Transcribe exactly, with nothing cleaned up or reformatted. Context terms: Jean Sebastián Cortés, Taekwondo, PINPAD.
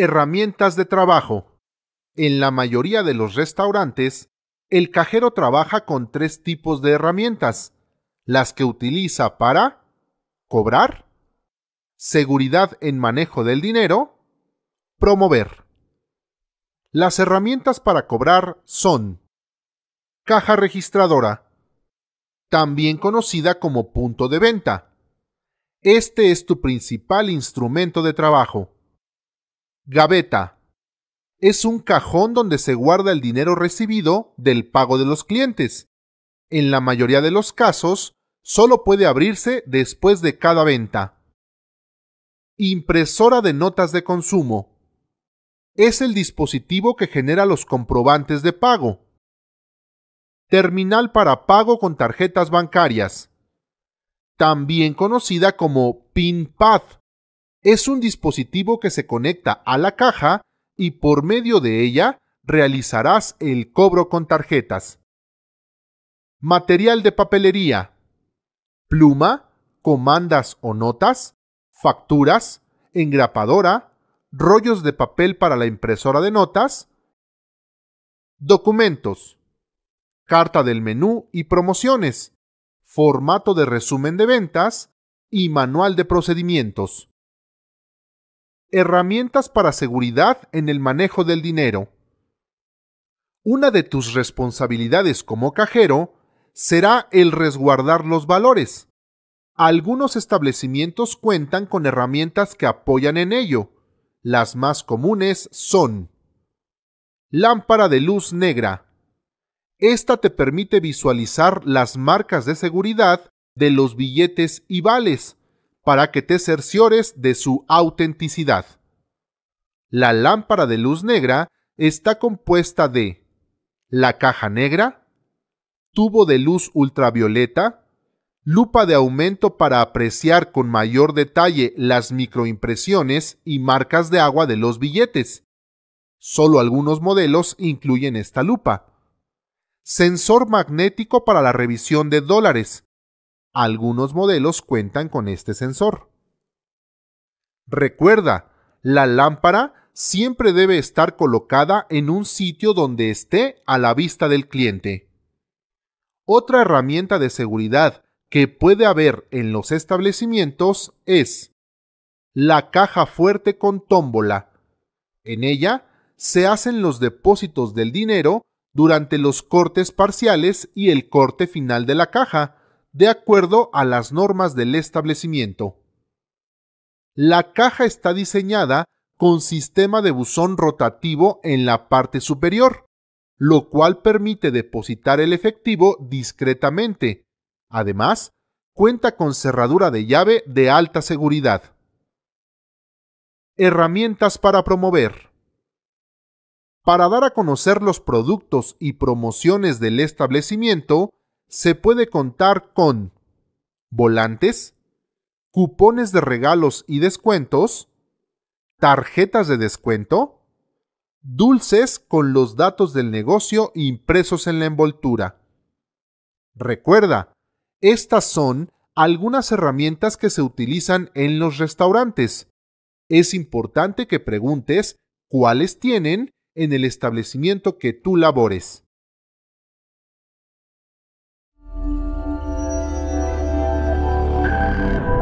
herramientas de trabajo. En la mayoría de los restaurantes, el cajero trabaja con tres tipos de herramientas, las que utiliza para cobrar, seguridad en manejo del dinero, promover. Las herramientas para cobrar son caja registradora, también conocida como punto de venta. Este es tu principal instrumento de trabajo. Gaveta. Es un cajón donde se guarda el dinero recibido del pago de los clientes. En la mayoría de los casos, solo puede abrirse después de cada venta. Impresora de notas de consumo. Es el dispositivo que genera los comprobantes de pago. Terminal para pago con tarjetas bancarias. También conocida como PINPAD. Es un dispositivo que se conecta a la caja y por medio de ella realizarás el cobro con tarjetas. Material de papelería. Pluma, comandas o notas, facturas, engrapadora, rollos de papel para la impresora de notas, documentos, carta del menú y promociones, formato de resumen de ventas y manual de procedimientos. Herramientas para seguridad en el manejo del dinero. Una de tus responsabilidades como cajero será el resguardar los valores. Algunos establecimientos cuentan con herramientas que apoyan en ello. Las más comunes son lámpara de luz negra. Esta te permite visualizar las marcas de seguridad de los billetes y vales, para que te cerciores de su autenticidad. La lámpara de luz negra está compuesta de la caja negra, tubo de luz ultravioleta, lupa de aumento para apreciar con mayor detalle las microimpresiones y marcas de agua de los billetes. Solo algunos modelos incluyen esta lupa. Sensor magnético para la revisión de dólares. Algunos modelos cuentan con este sensor. Recuerda, la lámpara siempre debe estar colocada en un sitio donde esté a la vista del cliente. Otra herramienta de seguridad que puede haber en los establecimientos es la caja fuerte con tómbola. En ella se hacen los depósitos del dinero durante los cortes parciales y el corte final de la caja, de acuerdo a las normas del establecimiento. La caja está diseñada con sistema de buzón rotativo en la parte superior, lo cual permite depositar el efectivo discretamente. Además, cuenta con cerradura de llave de alta seguridad. Herramientas para promover. Para dar a conocer los productos y promociones del establecimiento, se puede contar con volantes, cupones de regalos y descuentos, tarjetas de descuento, dulces con los datos del negocio impresos en la envoltura. Recuerda, estas son algunas herramientas que se utilizan en los restaurantes. Es importante que preguntes cuáles tienen en el establecimiento que tú labores. Thank you.